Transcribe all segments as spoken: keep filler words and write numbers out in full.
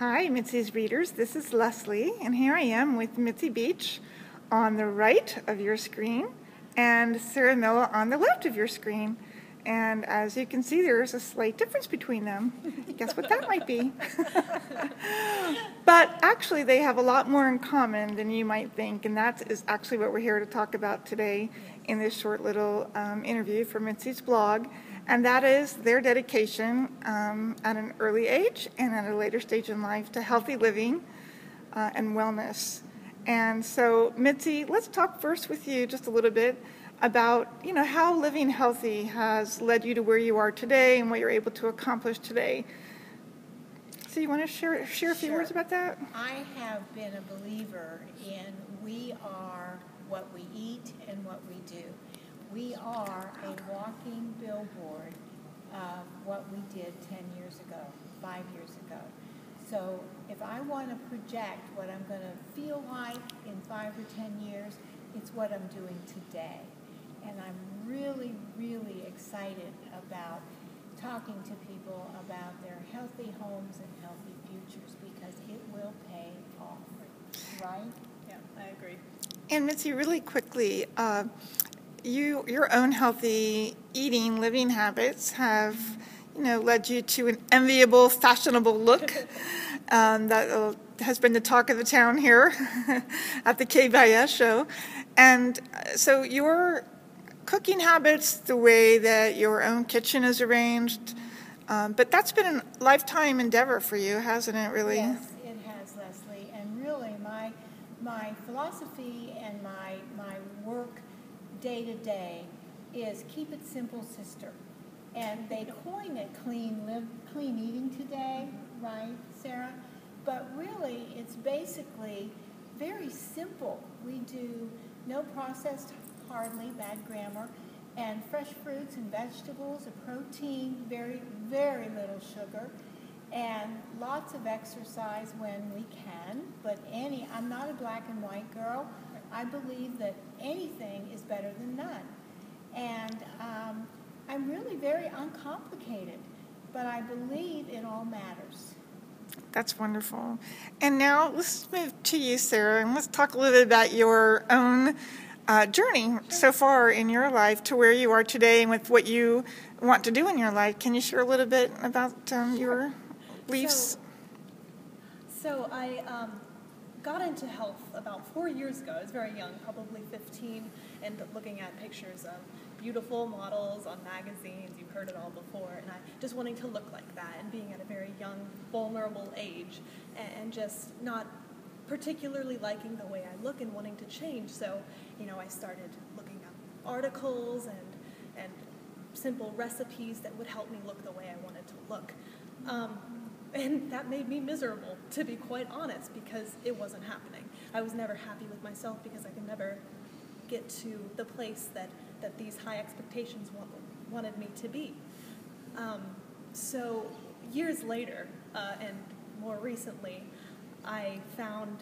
Hi, Mitzi's readers. This is Leslie, and here I am with Mitzi Beach on the right of your screen and Sarah Miller on the left of your screen. And as you can see, there's a slight difference between them. Guess what that might be? But actually, they have a lot more in common than you might think, and that is actually what we're here to talk about today in this short little um, interview for Mitzi's blog. And that is their dedication um, at an early age and at a later stage in life to healthy living uh, and wellness. And so, Mitzi, let's talk first with you just a little bit about, you know, how living healthy has led you to where you are today and what you're able to accomplish today. So you want to share, share a few Sure. words about that? I have been a believer in we are what we eat and what we do. We are a walking billboard of what we did ten years ago, five years ago. So if I want to project what I'm going to feel like in five or ten years, it's what I'm doing today. And I'm really, really excited about talking to people about their healthy homes and healthy futures because it will pay off. Right? Yeah, I agree. And Mitzi, really quickly, uh, You, your own healthy eating, living habits have, you know, led you to an enviable, fashionable look um, that has been the talk of the town here at the K B I S show. And so your cooking habits, the way that your own kitchen is arranged, um, but that's been a lifetime endeavor for you, hasn't it, really? Yes, it has, Leslie. And really, my my philosophy and my my work day to day is keep it simple, sister. And they coin it clean live, clean eating today, right, Sarah? But really, it's basically very simple. We do no processed, hardly, bad grammar, and fresh fruits and vegetables, a protein, very, very little sugar, and lots of exercise when we can. But any, I'm not a black and white girl. I believe that anything is better than none. And um, I'm really very uncomplicated, but I believe it all matters. That's wonderful. And now let's move to you, Sarah, and let's talk a little bit about your own uh, journey Sure. so far in your life to where you are today and with what you want to do in your life. Can you share a little bit about um, Sure. your beliefs? So, so I... Um, got into health about four years ago. I was very young, probably fifteen, and looking at pictures of beautiful models on magazines. You've heard it all before, and I just wanting to look like that, and being at a very young, vulnerable age, and just not particularly liking the way I look and wanting to change. So, you know, I started looking up articles and and simple recipes that would help me look the way I wanted to look. Um, And that made me miserable, to be quite honest, because it wasn't happening. I was never happy with myself because I could never get to the place that, that these high expectations want, wanted me to be. Um, so years later, uh, and more recently, I found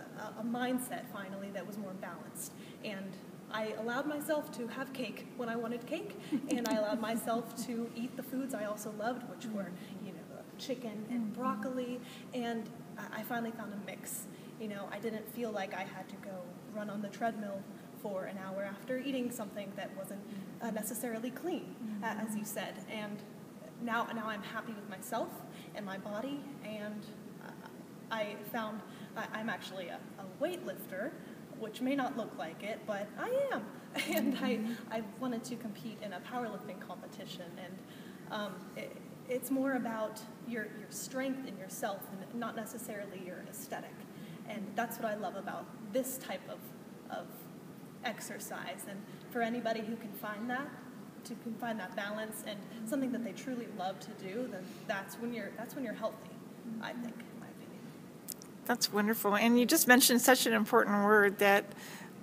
a, a mindset, finally, that was more balanced. And I allowed myself to have cake when I wanted cake, and I allowed myself to eat the foods I also loved, which were, you know, chicken and broccoli, and I finally found a mix. You know, I didn't feel like I had to go run on the treadmill for an hour after eating something that wasn't uh, necessarily clean, uh, as you said. And now, now I'm happy with myself and my body, and uh, I found uh, I'm actually a, a weightlifter, which may not look like it, but I am. And I, I wanted to compete in a powerlifting competition, and um, it, it's more about your, your strength in yourself and not necessarily your aesthetic. And that's what I love about this type of, of exercise. And for anybody who can find that, to can find that balance and something that they truly love to do, then that's when you're, that's when you're healthy, I think, in my opinion. That's wonderful. And you just mentioned such an important word that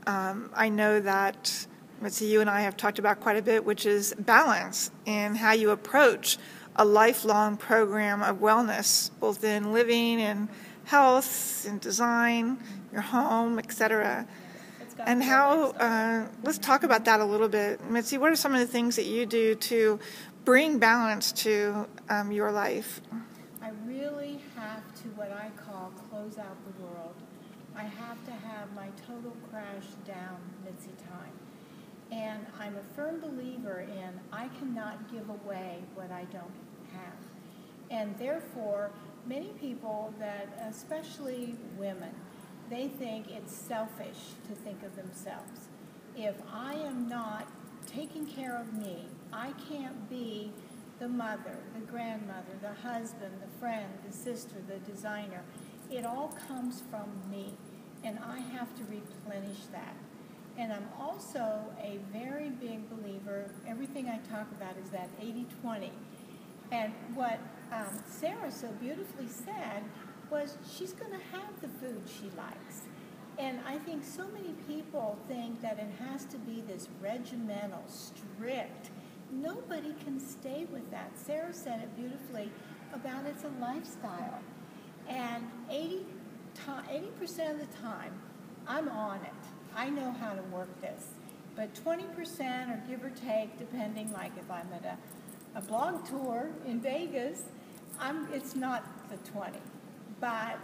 um, I know that Mitzi, you and I have talked about quite a bit, which is balance in how you approach a lifelong program of wellness, both in living and health and design, your home, et cetera. And how, uh, let's talk about that a little bit. Mitzi, what are some of the things that you do to bring balance to um, your life? I really have to what I call close out the world. I have to have my total crash down, Mitzi time. And I'm a firm believer in I cannot give away what I don't have. And therefore, many people that, especially women, they think it's selfish to think of themselves. If I am not taking care of me, I can't be the mother, the grandmother, the husband, the friend, the sister, the designer. It all comes from me, and I have to replenish that. And I'm also a very big believer, everything I talk about is that eighty twenty. And what um, Sarah so beautifully said was she's going to have the food she likes. And I think so many people think that it has to be this regimental, strict. Nobody can stay with that. Sarah said it beautifully about it's a lifestyle. And eighty percent of the time, I'm on it. I know how to work this. But twenty percent, or give or take, depending, like if I'm at a, a blog tour in Vegas, I'm, it's not the twenty. But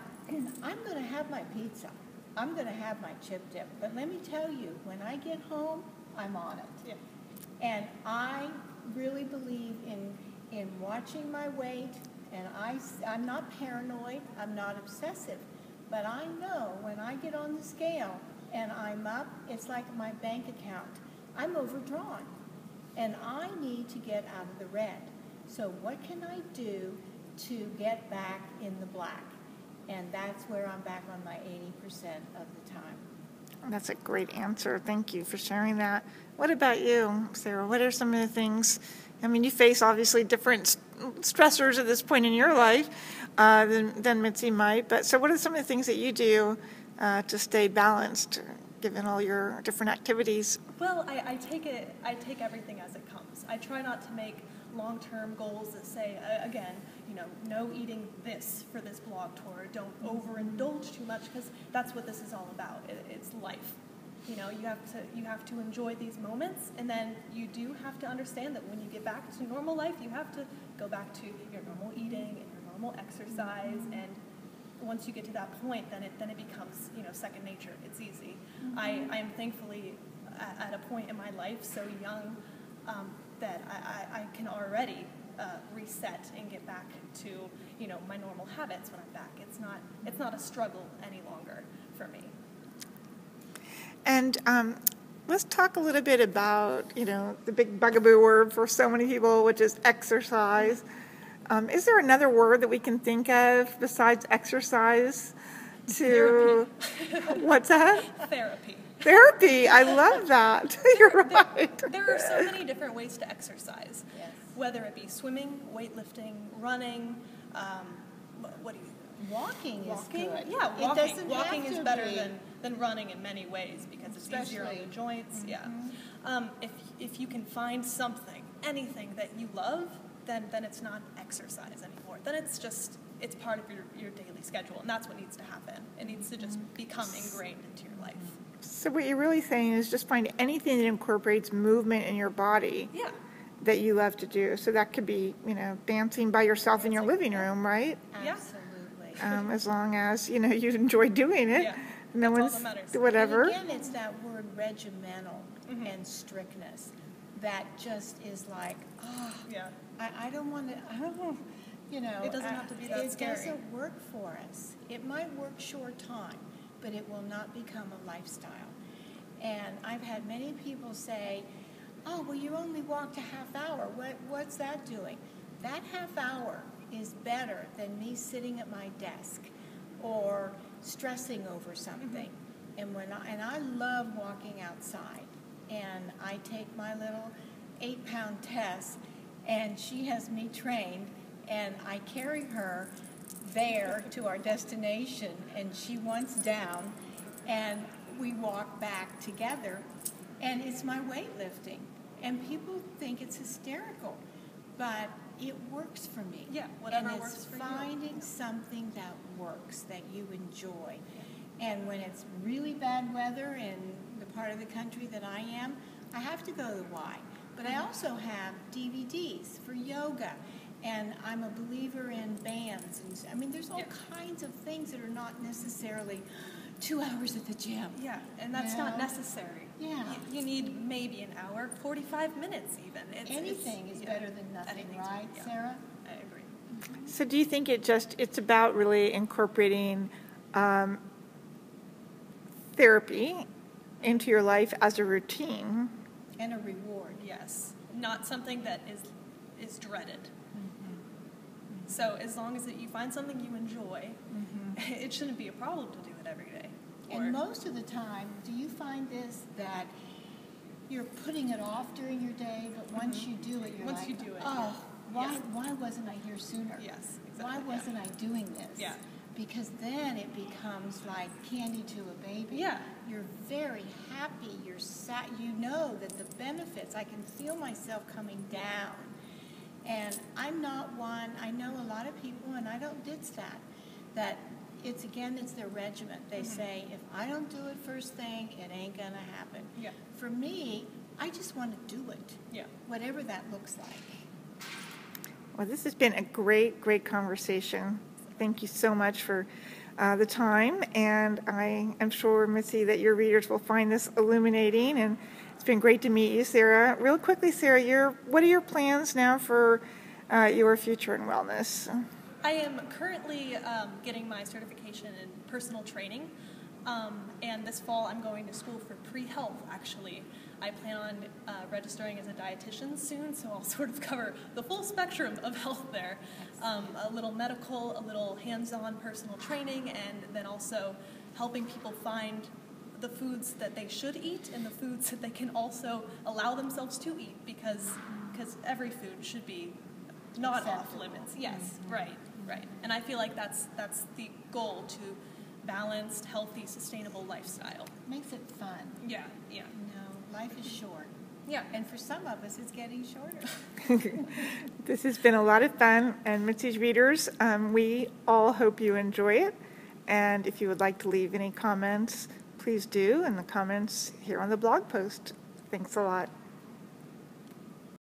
I'm going to have my pizza. I'm going to have my chip dip. But let me tell you, when I get home, I'm on it. Yeah. And I really believe in, in watching my weight. And I, I'm not paranoid. I'm not obsessive. But I know when I get on the scale and I'm up, it's like my bank account. I'm overdrawn. And I need to get out of the red. So what can I do to get back in the black? And that's where I'm back on my eighty percent of the time. That's a great answer. Thank you for sharing that. What about you, Sarah? What are some of the things? I mean, you face obviously different stressors at this point in your life uh, than, than Mitzi might. But so what are some of the things that you do uh, to stay balanced, given all your different activities? Well, I, I take it. I take everything as it comes. I try not to make long-term goals that say, uh, again, you know, no eating this for this blog tour. Don't overindulge too much, because that's what this is all about. It, it's life. You know, you have to you have to enjoy these moments, and then you do have to understand that when you get back to normal life, you have to go back to your normal eating and your normal exercise. And once you get to that point, then it then it becomes, you know, second nature. It's easy. Mm-hmm. I, I am thankfully at, at a point in my life so young. Um, that I, I, I can already uh, reset and get back to, you know, my normal habits when I'm back. It's not it's not a struggle any longer for me. And um, let's talk a little bit about, you know, the big bugaboo word for so many people, which is exercise. Um, is there another word that we can think of besides exercise? To Therapy. What's that? Therapy. Therapy. I love that. There, You're right. There, there are so many different ways to exercise, yes. Whether it be swimming, weightlifting, running, um, what do you? Walking, walking is good. Yeah, walking. It doesn't walking have is to better be. than, than running in many ways because it's Especially. easier on the joints. Mm-hmm. Yeah. Um, if if you can find something, anything that you love, then then it's not exercise anymore. Then it's just. It's part of your, your daily schedule, and that's what needs to happen. It needs to just become ingrained into your life. So what you're really saying is just find anything that incorporates movement in your body yeah. that you love to do. So that could be, you know, dancing by yourself in your living room, right? Absolutely. Um, as long as, you know, you enjoy doing it. Yeah. No that's one's, all that matters. Whatever. And again, it's that word regimental mm-hmm. and strictness that just is like, oh, yeah. I, I don't want to, I don't want to. You know, it doesn't have to be that it scary. It doesn't work for us. It might work short time, but it will not become a lifestyle. And I've had many people say, oh, well, you only walked a half hour. What, what's that doing? That half hour is better than me sitting at my desk or stressing over something. Mm-hmm. And when I, and I love walking outside. And I take my little eight-pound Tess, and she has me trained. And I carry her there to our destination, and she wants down, and we walk back together, and it's my weightlifting. And people think it's hysterical, but it works for me. Yeah, whatever and works for you. And it's finding something that works, that you enjoy. And when it's really bad weather in the part of the country that I am, I have to go to the Y. But I also have D V Ds for yoga. And I'm a believer in bands. And I mean, there's all yeah. kinds of things that are not necessarily two hours at the gym. Yeah, and that's yeah. not necessary. Yeah. You, you need maybe an hour, forty-five minutes even. It's, Anything it's, is yeah. better than nothing, right, yeah. Sarah? I agree. Mm-hmm. So do you think it just, it's about really incorporating um, therapy into your life as a routine? And a reward, yes. Not something that is is dreaded. Mm-hmm. So as long as it, you find something you enjoy, mm-hmm. it shouldn't be a problem to do it every day. Or and most of the time, do you find this that you're putting it off during your day, but mm-hmm. once you do it, you're once like, you do it, oh, yeah. why, yes. why wasn't I here sooner? Yes, exactly. Why wasn't yeah. I doing this? Yeah. Because then it becomes like candy to a baby. Yeah. You're very happy. You're sat, you know that the benefits, I can feel myself coming down. And I'm not one, I know a lot of people, and I don't ditch that, that it's, again, it's their regiment. They mm-hmm. say, if I don't do it first thing, it ain't going to happen. Yeah. For me, I just want to do it, yeah. whatever that looks like. Well, this has been a great, great conversation. Thank you so much for uh, the time, and I am sure, Mitzi, that your readers will find this illuminating, and it's been great to meet you, Sarah. Real quickly, Sarah, your, what are your plans now for uh, your future in wellness? I am currently um, getting my certification in personal training, um, and this fall I'm going to school for pre-health, actually. I plan on uh, registering as a dietitian soon, so I'll sort of cover the full spectrum of health there. Um, a little medical, a little hands-on personal training, and then also helping people find the foods that they should eat and the foods that they can also allow themselves to eat, because because every food should be not exactly. off limits. Yes, mm-hmm. right, right. And I feel like that's that's the goal, to balanced, healthy, sustainable lifestyle. Makes it fun. Yeah, yeah. No, life is short. Yeah, and for some of us, it's getting shorter. This has been a lot of fun, and Mitzi's readers, um, we all hope you enjoy it. And if you would like to leave any comments, please do in the comments here on the blog post. Thanks a lot.